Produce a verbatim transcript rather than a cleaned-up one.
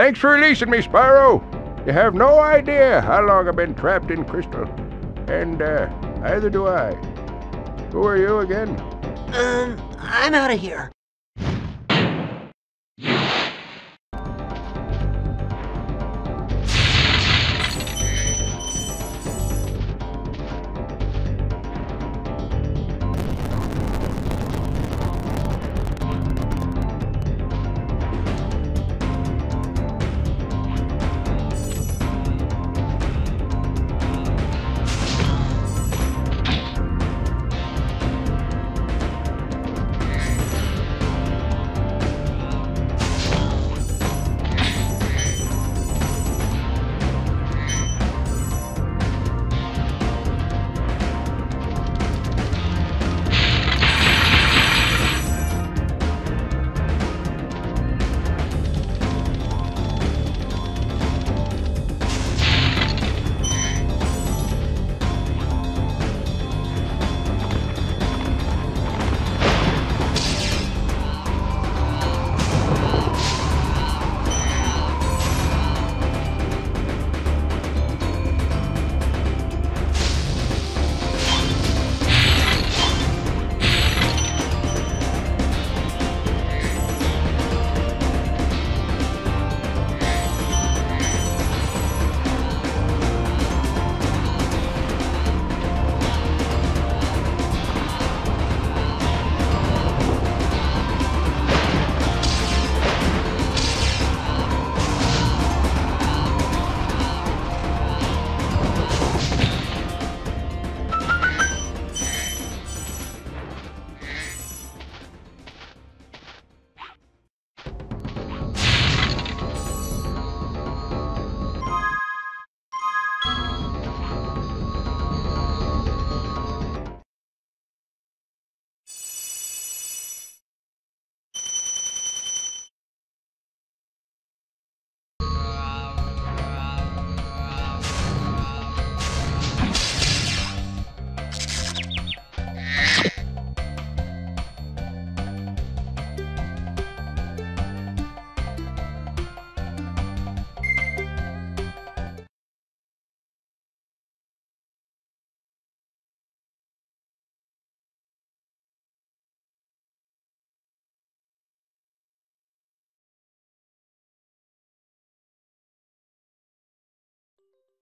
Thanks for releasing me, Spyro. You have no idea how long I've been trapped in Crystal. And, uh, neither do I. Who are you again? Um, I'm out of here.